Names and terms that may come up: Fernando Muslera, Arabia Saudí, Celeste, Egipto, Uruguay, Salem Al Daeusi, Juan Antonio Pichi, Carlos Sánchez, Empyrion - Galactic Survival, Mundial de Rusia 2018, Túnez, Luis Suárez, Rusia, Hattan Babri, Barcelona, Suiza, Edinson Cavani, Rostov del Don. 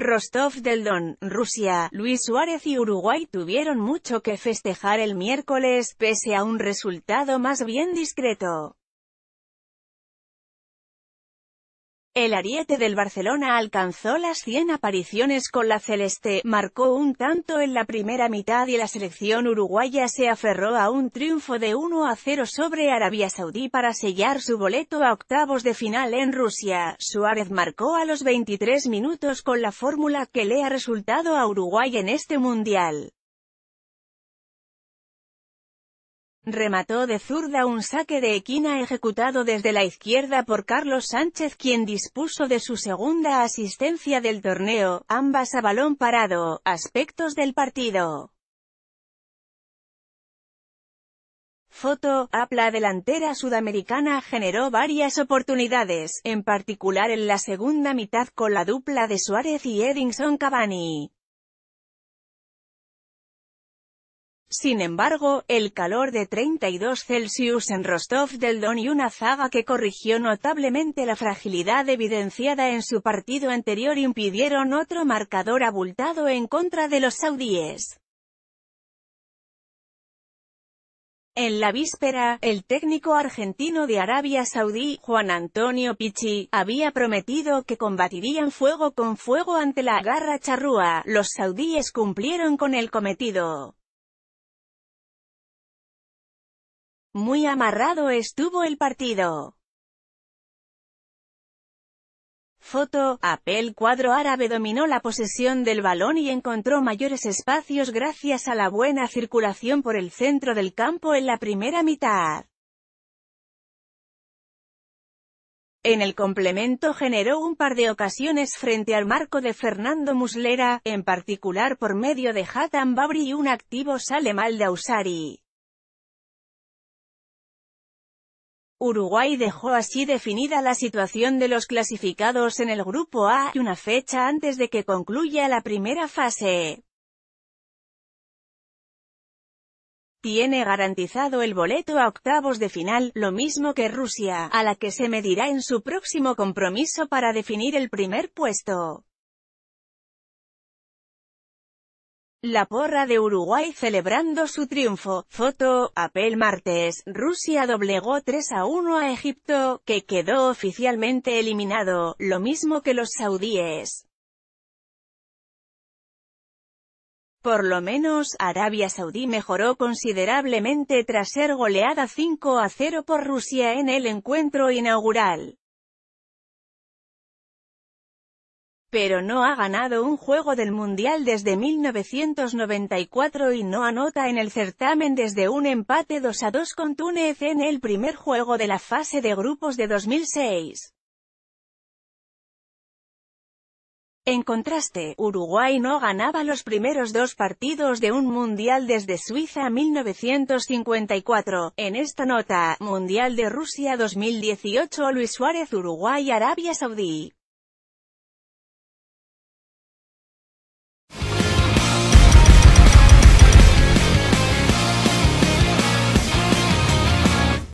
Rostov del Don, Rusia, Luis Suárez y Uruguay tuvieron mucho que festejar el miércoles, pese a un resultado más bien discreto. El ariete del Barcelona alcanzó las 100 apariciones con la Celeste, marcó un tanto en la primera mitad y la selección uruguaya se aferró a un triunfo de 1-0 sobre Arabia Saudí para sellar su boleto a octavos de final en Rusia. Suárez marcó a los 23 minutos con la fórmula que le ha resultado a Uruguay en este Mundial. Remató de zurda un saque de esquina ejecutado desde la izquierda por Carlos Sánchez, quien dispuso de su segunda asistencia del torneo, ambas a balón parado. Aspectos del partido. Foto: la delantera sudamericana generó varias oportunidades, en particular en la segunda mitad con la dupla de Suárez y Edinson Cavani. Sin embargo, el calor de 32 Celsius en Rostov del Don y una zaga que corrigió notablemente la fragilidad evidenciada en su partido anterior impidieron otro marcador abultado en contra de los saudíes. En la víspera, el técnico argentino de Arabia Saudí, Juan Antonio Pichi, había prometido que combatirían fuego con fuego ante la garra charrúa. Los saudíes cumplieron con el cometido. Muy amarrado estuvo el partido. Foto: el cuadro árabe dominó la posesión del balón y encontró mayores espacios gracias a la buena circulación por el centro del campo en la primera mitad. En el complemento generó un par de ocasiones frente al marco de Fernando Muslera, en particular por medio de Hattan Babri y un activo Salem Al Daeusi. Uruguay dejó así definida la situación de los clasificados en el Grupo A, y una fecha antes de que concluya la primera fase. Tiene garantizado el boleto a octavos de final, lo mismo que Rusia, a la que se medirá en su próximo compromiso para definir el primer puesto. La porra de Uruguay celebrando su triunfo. Foto: el martes, Rusia doblegó 3-1 a Egipto, que quedó oficialmente eliminado, lo mismo que los saudíes. Por lo menos, Arabia Saudí mejoró considerablemente tras ser goleada 5-0 por Rusia en el encuentro inaugural. Pero no ha ganado un juego del Mundial desde 1994 y no anota en el certamen desde un empate 2-2 con Túnez en el primer juego de la fase de grupos de 2006. En contraste, Uruguay no ganaba los primeros dos partidos de un Mundial desde Suiza 1954. En esta nota, Mundial de Rusia 2018, Luis Suárez, Uruguay, Arabia Saudí.